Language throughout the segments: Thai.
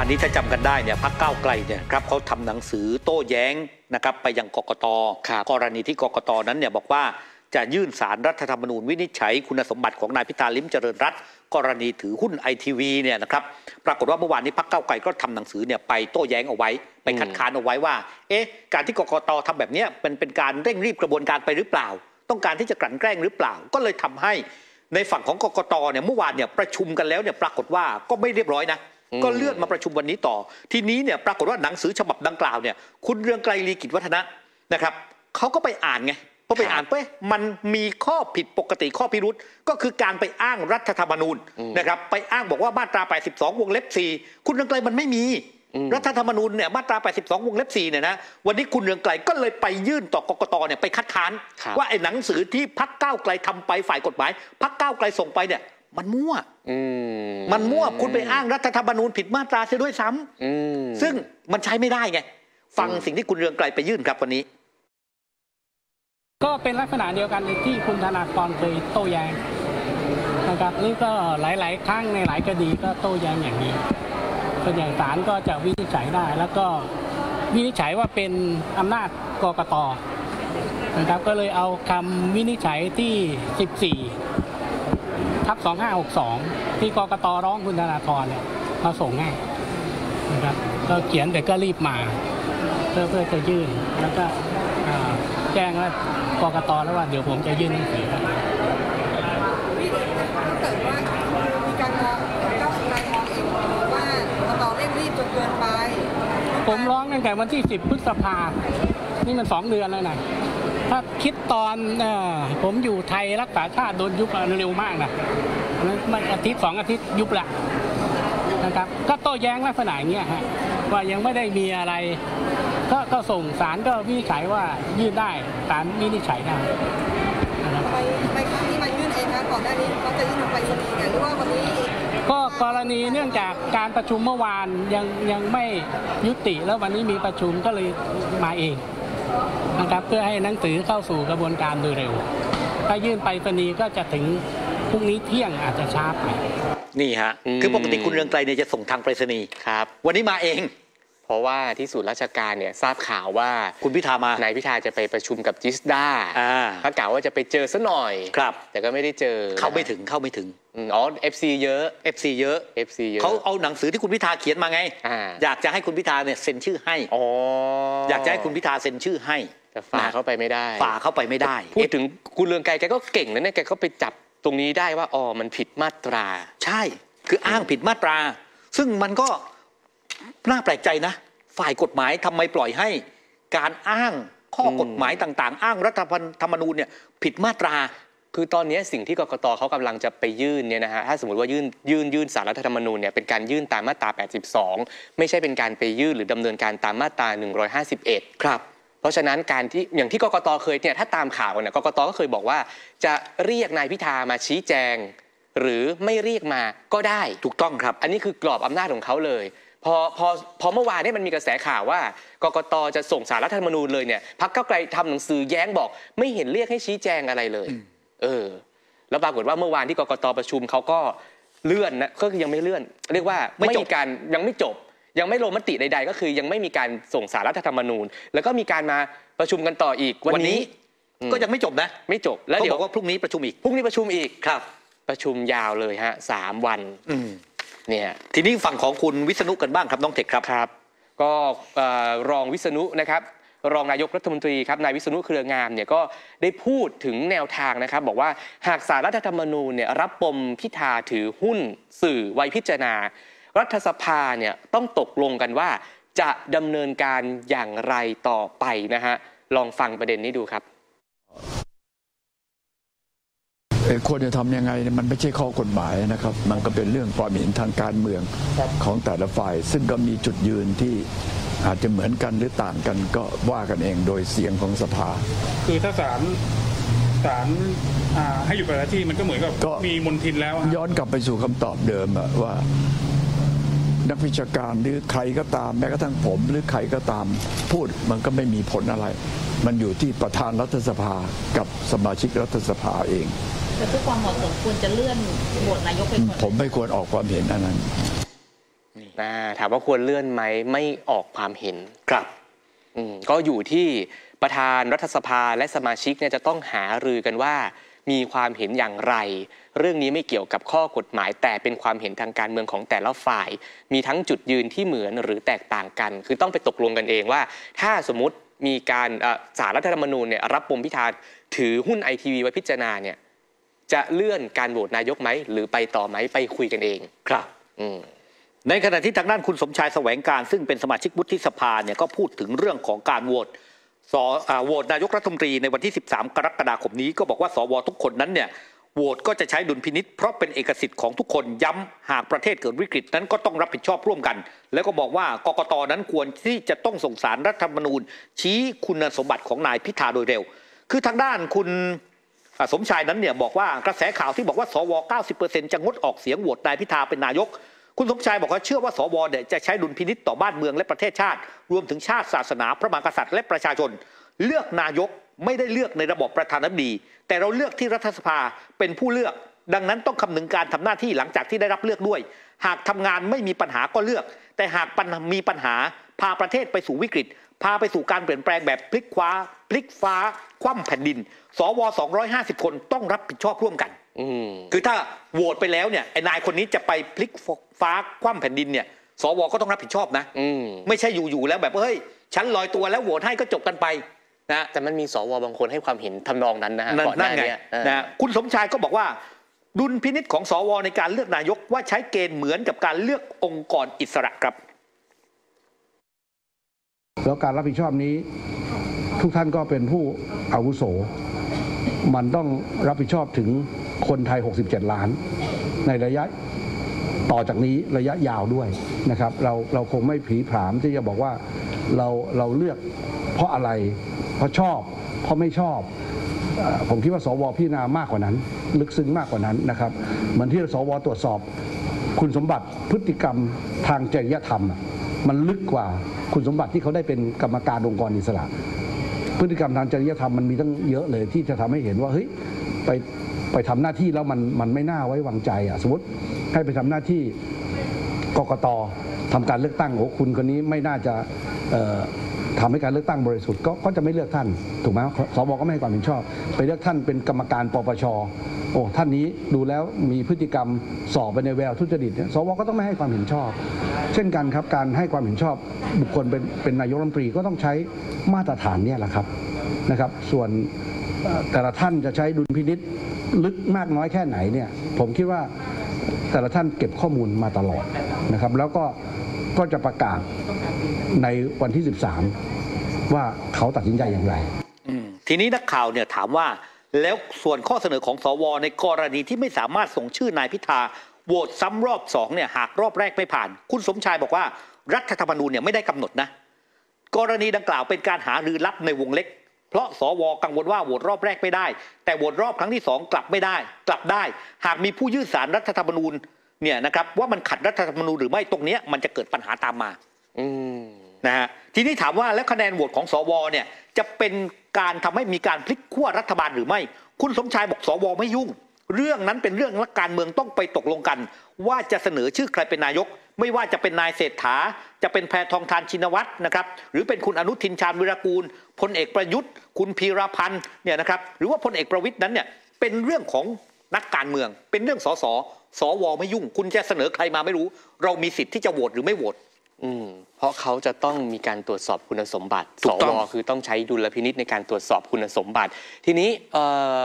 านนี้ถ้าจำกันได้เนี่ยพรรคก้าวไกลเนี่ยครับเขาทำหนังสือโต้แย้งนะครับไปยังกกต.กรณีที่กกต.นั้นเนี่ยบอกว่าจะยื่นศาลรัฐธรรมนูญวินิจฉัยคุณสมบัติของนายพิธาลิ้มเจริญรัตน์กรณีถือหุ้นไอทีวีเนี่ยนะครับปรากฏว่าเมื่อวานนี้พรรคก้าวไกลก็ทำหนังสือเนี่ยไปโต้แย้งเอาไว้ไปคัดค้านเอาไว้ว่าเอ๊ะการที่กกต.ทำแบบนี้เป็นการเร่งรีบกระบวนการไปหรือเปล่าต้องการที่จะกลั่นแกล้งหรือเปล่าก็เลยทำให้ในฝั่งของกกต.เนี่ยเมื่อวานเนี่ยประชุมกันแล้วเนี่ยปรากฏว่าก็ไม่เรียบร้อยนะก็เลื่อนมาประชุมวันนี้ต่อทีนี้เนี่ยปรากฏว่าหนังสือฉบับดังกล่าวเนี่ยคุณเรืองไกรลีกิจวัฒนะนะครับเขาก็ไปอ่านไงพอไปอ่านไปมันมีข้อผิดปกติข้อพิรุธก็คือการไปอ้างรัฐธรรมนูญนะครับไปอ้างบอกว่ามาตรา82วงเล็บ4คุณเรืองไกรมันไม่มีรัฐธรรมนูญเนี่ยมาตรา82วงเล็บ4เนี่ยนะวันนี้คุณเรืองไกรก็เลยไปยื่นต่อกกตเนี่ยไปคัดค้านว่าไอ้หนังสือที่พรรคก้าวไกลทำไปฝ่ายกฎหมายพรรคก้าวไกลส่งไปเนี่ยมันมั่วคุณไปอ้างรัฐธรรมนูญผิดมาตราเสียด้วยซ้ำซึ่งมันใช้ไม่ได้ไงฟังสิ่งที่คุณเรืองไกรไปยื่นครับวันนี้ก็เป็นลักษณะเดียวกันที่คุณธนากรเคยโต้แย้งนะครับนี่ก็หลายๆครั้งในหลายคดีก็โต้แย้งอย่างนี้ส่วนใหญ่ศาลก็จะวินิจฉัยได้แล้วก็วินิจฉัยว่าเป็นอำนาจกกต.นะครับก็เลยเอาคำวินิจฉัยที่14/2562ที่กกต.ร้องคุณธนากรเนี่ยมาส่งให้นะครับก็เขียนแต่ก็รีบมาเพื่อจะยื่นแล้วก็แจ้งว่ากกต.แล้วว่าเดี๋ยวผมจะยื่นหนังสือถ้าเกิดว่ามีการร้องเจ้าสุรายมองเองว่ากกต.เร่งรีบจนเกินไปผมร้องตั้งแต่วันที่10 พฤษภานี่มัน2 เดือนแล้วนะถ้าคิดตอนผมอยู่ไทยรักษาชาติโดนยุบเร็วมากนะมัน1-2 อาทิตย์ยุบละนะครับก็โต้แย้งลักษณะอย่างเงี้ยฮะว่ายังไม่ได้มีอะไรก็ส่งศาลก็วินิจฉัยว่ายื่นได้ศาลวินิจฉัยได้ไปครั้งนี้มันยื่นเองนะก่อนหน้านี้เขาจะยื่นลงไปสมีเนี่ยหรือว่าวันนี้ก็กรณีเนื่องจากการประชุมเมื่อวานยังไม่ยุติแล้ววันนี้มีประชุมก็เลยมาเองนะครับเพื่อให้หนังสือเข้าสู่กระบวนการโดยเร็วถ้ายื่นไปสมีก็จะถึงพรุ่งนี้เที่ยงอาจจะช้าไปนี่ฮะคือปกติคุณเรืองไกรเนี่ยจะส่งทางไปรษณีย์ครับวันนี้มาเองเพราะว่าที่ศูนย์ราชการเนี่ยทราบข่าวว่าคุณพิธามานายพิธาจะไปประชุมกับจิสดาเขากล่าวว่าจะไปเจอซะหน่อยครับแต่ก็ไม่ได้เจอเข้าไม่ถึงอ๋อ FC เยอะ FC เยอะ FC เยอะเขาเอาหนังสือที่คุณพิธาเขียนมาไงอยากจะให้คุณพิธาเนี่ยเซ็นชื่อให้อยากจะให้คุณพิธาเซ็นชื่อให้แต่ฝ่าเข้าไปไม่ได้พูดถึงคุณเรืองไกรแกก็เก่งนะเนี่ยแกก็ไปจับตรงนี้ได้ว่าอ๋อมันผิดมาตราใช่คืออ้างผิดมาตราซึ่งมันก็น่าแปลกใจนะฝ่ายกฎหมายทำไมปล่อยให้การอ้างข้อกฎหมายต่างๆอ้างรัฐธรรมนูญเนี่ยผิดมาตราคือตอนนี้สิ่งที่กกต.เขากำลังจะไปยื่นเนี่ยนะฮะถ้าสมมติว่ายื่นศาลรัฐธรรมนูญเนี่ยเป็นการยื่นตามมาตรา82ไม่ใช่เป็นการไปยื่นหรือดำเนินการตามมาตรา151ครับเพราะฉะนั้นการที่อย่างที่กกต.เคยเนี่ยถ้าตามข่าวเนี่ยกกต.ก็เคยบอกว่าจะเรียกนายพิธามาชี้แจงหรือไม่เรียกมาก็ได้ถูกต้องครับอันนี้คือกรอบอำนาจของเขาเลยพอเมื่อวานนี้มันมีกระแสข่าวว่ากกต.จะส่งสารรัฐธรรมนูญเลยเนี่ยพรรคก้าวไกลทำหนังสือแย้งบอกไม่เห็นเรียกให้ชี้แจงอะไรเลยแล้วปรากฏว่าเมื่อวานที่กกต.ประชุมเขาก็เลื่อนนะก็คือยังไม่เลื่อนเรียกว่าไม่มีการยังไม่จบยังไม่ลงมติใดๆก็คือยังไม่มีการส่งสารรัฐธรรมนูญแล้วก็มีการมาประชุมกันต่ออีกวันนี้ก็ยังไม่จบนะไม่จบแล้วเดี๋ยวพรุ่งนี้ประชุมอีกครับประชุมยาวเลยฮะ3 วันทีนี้ฝั่งของคุณวิษณุกันบ้างครับน้องเทคครับก็รองวิษณุนะครับรองนายกรัฐมนตรีครับนายวิษณุเครืองามเนี่ยก็ได้พูดถึงแนวทางนะครับบอกว่าหากศาลรัฐธรรมนูญเนี่ยรับปมพิธาถือหุ้นสื่อไว้พิจารณารัฐสภาเนี่ยต้องตกลงกันว่าจะดำเนินการอย่างไรต่อไปนะฮะลองฟังประเด็นนี้ดูครับควรจะทำยังไงมันไม่ใช่ข้อกฎหมายนะครับมันก็เป็นเรื่องความเห็นทางการเมืองของแต่ละฝ่ายซึ่งก็มีจุดยืนที่อาจจะเหมือนกันหรือต่างกันก็ว่ากันเองโดยเสียงของสภาคือถ้าศาลให้อยู่แต่ละที่มันก็เหมือนกับมีมลทินแล้วย้อนกลับไปสู่คำตอบเดิมว่านักวิชาการหรือใครก็ตามแม้กระทั่งผมหรือใครก็ตามพูดมันก็ไม่มีผลอะไรมันอยู่ที่ประธานรัฐสภากับสมาชิกรัฐสภาเองแต่เพื่อความเหมาะสมควรจะเลื่อนโหวตนายกไปก่อนผมไม่ควรออกความเห็นอันนั้น ถามว่าควรเลื่อนไหมไม่ออกความเห็นครับก็อยู่ที่ประธานรัฐสภาและสมาชิกเนี่ยจะต้องหารือกันว่ามีความเห็นอย่างไรเรื่องนี้ไม่เกี่ยวกับข้อกฎหมายแต่เป็นความเห็นทางการเมืองของแต่ละฝ่ายมีทั้งจุดยืนที่เหมือนหรือแตกต่างกันคือต้องไปตกลงกันเองว่าถ้าสมมติมีการศาลรัฐธรรมนูญเนี่ยรับปมพิธาถือหุ้น ITV ไว้พิจารณาเนี่ยจะเลื่อนการโหวตนายกไหมหรือไปต่อไหมไปคุยกันเองครับในขณะที่ทางด้านคุณสมชายแสวงการซึ่งเป็นสมาชิกวุฒิสภาเนี่ยก็พูดถึงเรื่องของการโหวตนายกรัฐมนตรีในวันที่13กรกฎาคมนี้ก็บอกว่าสวทุกคนนั้นเนี่ยโหวตก็จะใช้ดุลพินิจเพราะเป็นเอกสิทธิ์ของทุกคนย้ำหากประเทศเกิดวิกฤตนั้นก็ต้องรับผิดชอบร่วมกันแล้วก็บอกว่ากกต.นั้นควรที่จะต้องส่งสารรัฐธรรมนูญชี้คุณสมบัติของนายพิธาโดยเร็วคือทางด้านคุณสมชายนั้นเนี่ยบอกว่ากระแสข่าวที่บอกว่าสว 90% จะงดออกเสียงโหวตนายพิธาเป็นนายกคุณสมชายบอกว่าเชื่อว่าสวเนี่ยจะใช้ดุลพินิจต่อบ้านเมืองและประเทศชาติรวมถึงชาติศาสนาพระมหากษัตริย์และประชาชนเลือกนายกไม่ได้เลือกในระบบประธานาธิบดีแต่เราเลือกที่รัฐสภาเป็นผู้เลือกดังนั้นต้องคำนึงการทำหน้าที่หลังจากที่ได้รับเลือกด้วยหากทำงานไม่มีปัญหาก็เลือกแต่หากมีปัญหาพาประเทศไปสู่วิกฤตพาไปสู่การเปลี่ยนแปลงแบบพลิกฟ้าคว่ำแผ่นดินสว250คนต้องรับผิดชอบร่วมกันคือถ้าโหวตไปแล้วเนี่ยไอ้นายคนนี้จะไปพลิกฟ้าคว่ำแผ่นดินเนี่ยสวก็ต้องรับผิดชอบนะไม่ใช่อยู่ๆแล้วแบบเฮ้ยฉันลอยตัวแล้วโหวตให้ก็จบกันไปนะแต่มันมีสวบางคนให้ความเห็นทำนองนั้นนะฮะก่อนหน้านี้นะคุณสมชายก็บอกว่าดุลพินิจของสวในการเลือกนายกว่าใช้เกณฑ์เหมือนกับการเลือกองค์กรอิสระครับแล้วการรับผิดชอบนี้ทุกท่านก็เป็นผู้อาวุโสมันต้องรับผิดชอบถึงคนไทย67ล้านในระยะต่อจากนี้ระยะยาวด้วยนะครับเราคงไม่ผีผามที่จะบอกว่าเราเลือกเพราะอะไรเพราะชอบเพราะไม่ชอบผมคิดว่าสวพิจารณามากกว่านั้นลึกซึ้งมากกว่านั้นนะครับเหมือนที่สวตรวจสอบคุณสมบัติพฤติกรรมทางจริยธรรมมันลึกกว่าคุณสมบัติที่เขาได้เป็นกรรมการองค์กรอิสระพฤติกรรมทางจริยธรรมมันมีตั้งเยอะเลยที่จะทำให้เห็นว่าเฮ้ยไปทำหน้าที่แล้วมันไม่น่าไว้วางใจอ่ะสมมติให้ไปทำหน้าที่กกต.ทำการเลือกตั้งโอ้คุณคนนี้ไม่น่าจะทำให้การเลือกตั้งบริสุทธิ์ก็จะไม่เลือกท่านถูกไหมสวก็ไม่ให้ความเห็นชอบไปเลือกท่านเป็นกรรมการปปช.โอ้ท่านนี้ดูแล้วมีพฤติกรรมสอบไปในแววทุจริตสวก็ต้องไม่ให้ความเห็นชอบเช่นกันครับการให้ความเห็นชอบบุคคลเป็นนายกรัฐมนตรีก็ต้องใช้มาตรฐานเนี่ยแหละครับนะครับส่วนแต่ละท่านจะใช้ดุลพินิจลึกมากน้อยแค่ไหนเนี่ยผมคิดว่าแต่ละท่านเก็บข้อมูลมาตลอดนะครับแล้วก็จะประกาศในวันที่13ว่าเขาตัดสินใจอย่างไรทีนี้นักข่าวเนี่ยถามว่าแล้วส่วนข้อเสนอของสวในกรณีที่ไม่สามารถส่งชื่อนายพิธาโหวตซ้ำรอบ2เนี่ยหากรอบแรกไม่ผ่านคุณสมชายบอกว่ารัฐธรรมนูญเนี่ยไม่ได้กำหนดนะกรณีดังกล่าวเป็นการหารือลับในวงเล็กเพราะสวกังวลว่าโหวตรอบแรกไม่ได้แต่โหวตรอบครั้งที่2กลับได้หากมีผู้ยื่นสารรัฐธรรมนูญเนี่ยนะครับว่ามันขัดรัฐธรรมนูญหรือไม่ตรงนี้มันจะเกิดปัญหาตามมานะฮะทีนี้ถามว่าแล้วคะแนนโหวตของสวเนี่ยจะเป็นการทำให้มีการพลิกขั้วรัฐบาลหรือไม่คุณสมชายบอกสวไม่ยุ่งเรื่องนั้นเป็นเรื่องละการเมืองต้องไปตกลงกันว่าจะเสนอชื่อใครเป็นนายกไม่ว่าจะเป็นนายเศรษฐาจะเป็นแพทองธารชินวัตรนะครับหรือเป็นคุณอนุทินชาญวิรากูลพลเอกประยุทธ์คุณพีรพันธ์เนี่ยนะครับหรือว่าพลเอกประวิตรนั้นเนี่ยเป็นเรื่องของนักการเมืองเป็นเรื่องสวไม่ยุ่งคุณจะเสนอใครมาไม่รู้เรามีสิทธิ์ที่จะโหวตหรือไม่โหวตเพราะเขาจะต้องมีการตรวจสอบคุณสมบัติสวคือต้องใช้ดุลพินิจในการตรวจสอบคุณสมบัติทีนี้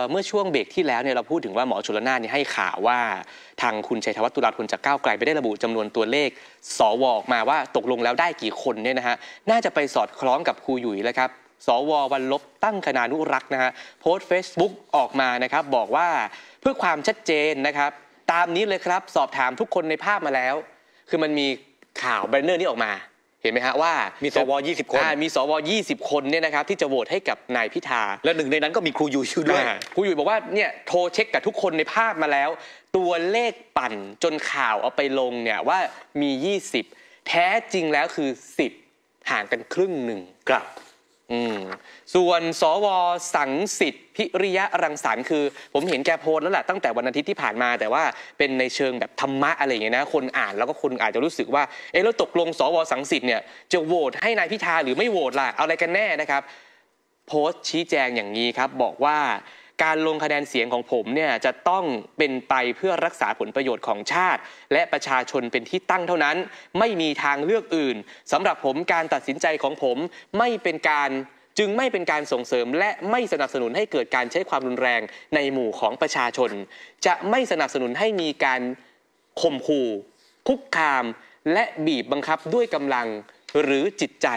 เมื่อช่วงเบรกที่แล้วเนี่ยเราพูดถึงว่าหมอชลน่านให้ข่าวว่าทางคุณชัยธวัฒน์ตุลาธนจากก้าวไกลไปได้ระบุจำนวนตัวเลขสวออกมาว่าตกลงแล้วได้กี่คนเนี่ยนะฮะน่าจะไปสอดคล้องกับครูหยุยแล้วครับสววันลบตั้งคณานุรักษ์นะฮะโพสต์ Facebook ออกมานะครับบอกว่าเพื่อความชัดเจนนะครับตามนี้เลยครับสอบถามทุกคนในภาพมาแล้วคือมันมีข่าวแบนเนอร์นี้ออกมาเห็นไหมฮะว่ามีสว20คนมีสว20คนเนี่ยนะครับที่จะโหวตให้กับนายพิธาและหนึ่งในนั้นก็มีครูหยุยชื่อด้วยครูหยุยบอกว่าเนี่ยโทรเช็คกับทุกคนในภาพมาแล้วตัวเลขปั่นจนข่าวเอาไปลงเนี่ยว่ามี20แท้จริงแล้วคือ10ห่างกันครึ่งหนึ่งครับ ส่วนสว.สังสิทธิ์พิริยะรังสรรค์คือผมเห็นแกโพสแล้วแหละตั้งแต่วันอาทิตย์ที่ผ่านมาแต่ว่าเป็นในเชิงแบบธรรมะอะไรอย่างเงี้ยนะคนอ่านแล้วก็คนอาจจะรู้สึกว่าเอ๊ะแล้วตกลงสว.สังสิทธิ์เนี่ยจะโหวตให้นายพิธาหรือไม่โหวตล่ะเอาอะไรกันแน่นะครับโพสชี้แจงอย่างนี้ครับบอกว่าการลงคะแนนเสียงของผมเนี่ยจะต้องเป็นไปเพื่อรักษาผลประโยชน์ของชาติและประชาชนเป็นที่ตั้งเท่านั้นไม่มีทางเลือกอื่นสำหรับผมการตัดสินใจของผมจึงไม่เป็นการส่งเสริมและไม่สนับสนุนให้เกิดการใช้ความรุนแรงในหมู่ของประชาชนจะไม่สนับสนุนให้มีการข่มขู่คุกคามและบีบบังคับด้วยกำลังหรือจิตใจ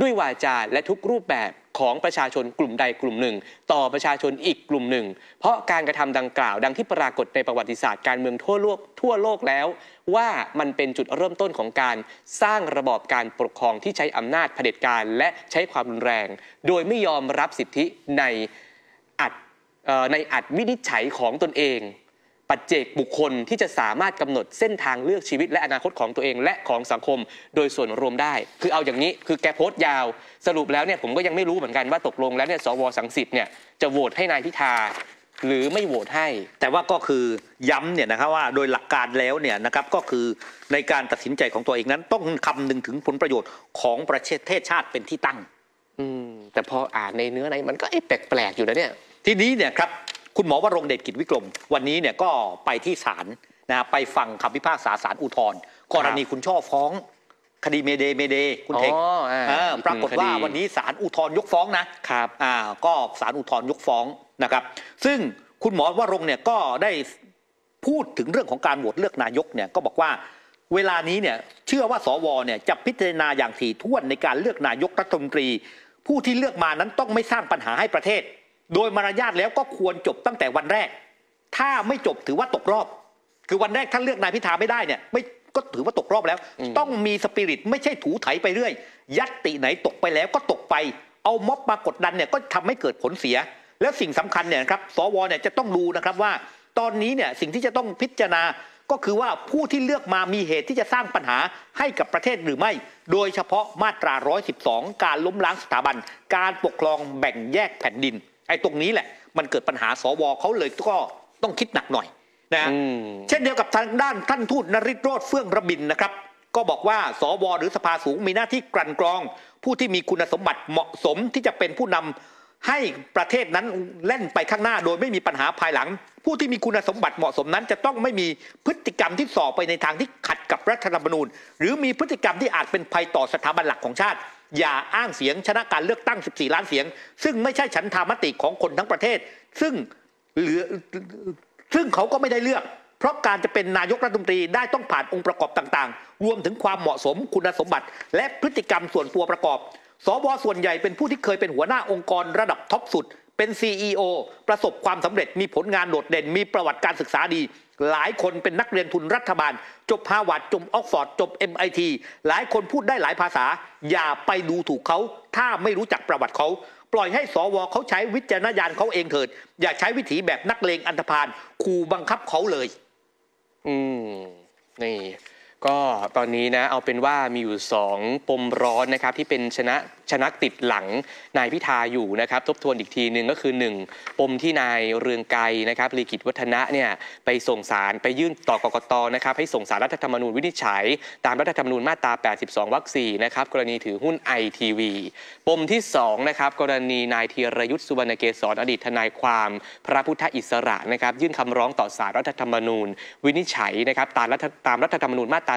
ด้วยวาจาและทุกรูปแบบของประชาชนกลุ่มใดกลุ่มหนึ่งต่อประชาชนอีกกลุ่มหนึ่งเพราะการกระทำดังกล่าวดังที่ปรากฏในประวัติศาสตร์การเมืองทั่วโลกแล้วว่ามันเป็นจุดเริ่มต้นของการสร้างระบอบการปกครองที่ใช้อำนาจเผด็จการและใช้ความรุนแรงโดยไม่ยอมรับสิทธิในอัตวินิจฉัยของตนเองปัจเจกบุคคลที่จะสามารถกำหนดเส้นทางเลือกชีวิตและอนาคตของตัวเองและของสังคมโดยส่วนรวมได้คือเอาอย่างนี้คือแกโพสต์ยาวสรุปแล้วเนี่ยผมก็ยังไม่รู้เหมือนกันว่าตกลงแล้วเนี่ยสว.สังสิทธิ์เนี่ยจะโหวตให้นายพิธาหรือไม่โหวตให้แต่ว่าก็คือย้ำเนี่ยนะครับว่าโดยหลักการแล้วเนี่ยนะครับก็คือในการตัดสินใจของตัวเองนั้นต้องคำนึงถึงผลประโยชน์ของประเทศชาติเป็นที่ตั้งแต่พออ่านในเนื้อในมันก็แปลกๆอยู่นะเนี่ยทีนี้เนี่ยครับคุณหมอวรงเดชกิจวิกรมวันนี้เนี่ยก็ไปที่ศาลนะไปฟังคำพิพากษาศาลอุทธรณ์กรณีคุณช่อฟ้องคดีเมเดย์คุณเอกปรากฏว่าวันนี้ศาลอุทธรณ์ยกฟ้องนะครับก็ศาลอุทธรณ์ยกฟ้องนะครับซึ่งคุณหมอวรงเนี่ยก็ได้พูดถึงเรื่องของการโหวตเลือกนายกเนี่ยก็บอกว่าเวลานี้เนี่ยเชื่อว่าสวเนี่ยจะพิจารณาอย่างถี่ถ้วนในการเลือกนายกรัฐมนตรีผู้ที่เลือกมานั้นต้องไม่สร้างปัญหาให้ประเทศโดยมารยาทแล้วก็ควรจบตั้งแต่วันแรกถ้าไม่จบถือว่าตกรอบคือวันแรกถ้าเลือกนายพิธาไม่ได้เนี่ยไม่ก็ถือว่าตกรอบแล้วต้องมีสปิริตไม่ใช่ถูไถไปเรื่อยยัตติไหนตกไปแล้วก็ตกไปเอาม็อบมากดดันเนี่ยก็ทำให้เกิดผลเสียแล้วสิ่งสำคัญเนี่ยครับสวเนี่ยจะต้องดูนะครับว่าตอนนี้เนี่ยสิ่งที่จะต้องพิจารณาก็คือว่าผู้ที่เลือกมามีเหตุที่จะสร้างปัญหาให้กับประเทศหรือไม่โดยเฉพาะมาตรา112การล้มล้างสถาบันการปกครองแบ่งแยกแผ่นดินไอ้ตรงนี้แหละมันเกิดปัญหาสวเขาเลยก็ต้องคิดหนักหน่อยนะเช่นเดียวกับทางด้านท่านทูตนฤทธิ์โรจน์เฟื่องระบินนะครับก็บอกว่าสวหรือสภาสูงมีหน้าที่กลั่นกรองผู้ที่มีคุณสมบัติเหมาะสมที่จะเป็นผู้นำให้ประเทศนั้นเล่นไปข้างหน้าโดยไม่มีปัญหาภายหลังผู้ที่มีคุณสมบัติเหมาะสมนั้นจะต้องไม่มีพฤติกรรมที่ส่อไปในทางที่ขัดกับรัฐธรรมนูญหรือมีพฤติกรรมที่อาจเป็นภัยต่อสถาบันหลักของชาติอย่าอ้างเสียงชนะการเลือกตั้ง14ล้านเสียงซึ่งไม่ใช่ฉันทามติของคนทั้งประเทศซึ่งเขาก็ไม่ได้เลือกเพราะการจะเป็นนายกรัฐมนตรีได้ต้องผ่านองค์ประกอบต่างๆรวมถึงความเหมาะสมคุณสมบัติและพฤติกรรมส่วนตัวประกอบสว.ส่วนใหญ่เป็นผู้ที่เคยเป็นหัวหน้าองค์กรระดับท็อปสุดเป็น CEO ประสบความสำเร็จมีผลงานโดดเด่นมีประวัติการศึกษาดีหลายคนเป็นนักเรียนทุนรัฐบาลจบฮาร์วาร์ดจบออกซฟอร์ดจบ MIT หลายคนพูดได้หลายภาษาอย่าไปดูถูกเขาถ้าไม่รู้จักประวัติเขาปล่อยให้สว.เขาใช้วิจารณญาณเขาเองเถิดอย่าใช้วิถีแบบนักเลงอันธพาลขู่บังคับเขาเลยนี่ก็ตอนนี้นะเอาเป็นว่ามีอยู่2ปมร้อนนะครับที่เป็นชนะติดหลังนายพิธาอยู่นะครับทบทวนอีกทีหนึ่งก็คือ1ปมที่นายเรืองไกรนะครับลีกิจวัฒนะเนี่ยไปส่งสารไปยื่นต่อกกต.นะครับให้ส่งสารรัฐธรรมนูญวินิจฉัยตามรัฐธรรมนูญมาตรา82วรรค4นะครับกรณีถือหุ้นไอทีวีปมที่2นะครับกรณีนายธีรยุทธสุวรรณเกศรอดีตทนายความพระพุทธอิสระนะครับยื่นคำร้องต่อศาลรัฐธรรมนูญวินิจฉัยนะครับตามรัฐธรรมนูญมาตร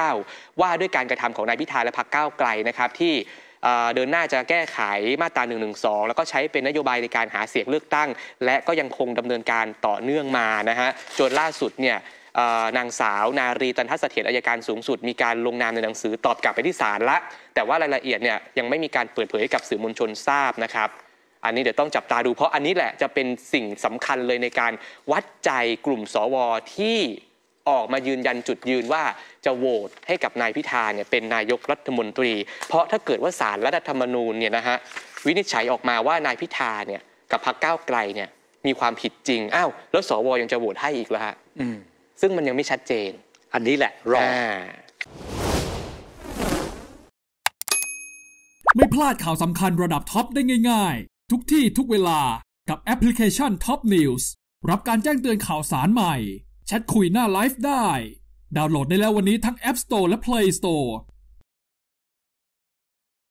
า49ว่าด้วยการกระทำของนายพิธาและพรรคก้าวไกลนะครับที่เดินหน้าจะแก้ไขมาตรา112แล้วก็ใช้เป็นนโยบายในการหาเสียงเลือกตั้งและก็ยังคงดำเนินการต่อเนื่องมานะฮะจนล่าสุดเนี่ยนางสาวนารีตันทัศเสถียรอัยการสูงสุดมีการลงนามในหนังสือตอบกลับไปที่ศาลละแต่ว่ารายละเอียดเนี่ยยังไม่มีการเปิดเผยกับสื่อมวลชนทราบนะครับอันนี้เดี๋ยวต้องจับตาดูเพราะอันนี้แหละจะเป็นสิ่งสำคัญเลยในการวัดใจกลุ่มสว.ที่ออกมายืนยันจุดยืนว่าจะโหวตให้กับนายพิธาเนี่ยเป็นนายกรัฐมนตรีเพราะถ้าเกิดว่าศาลรัฐธรรมนูญเนี่ยนะฮะวินิจฉัยออกมาว่านายพิธาเนี่ยกับพรรคก้าวไกลเนี่ยมีความผิดจริงอ้าวแล้วสว.ยังจะโหวตให้อีกเหรอฮะซึ่งมันยังไม่ชัดเจนอันนี้แหละรอ ไม่พลาดข่าวสำคัญระดับท็อปได้ง่ายๆทุกที่ทุกเวลากับแอปพลิเคชัน Top News รับการแจ้งเตือนข่าวสารใหม่แชทคุยหน้าไลฟ์ได้ดาวน์โหลดได้แล้ววันนี้ทั้ง App Store และ Play Store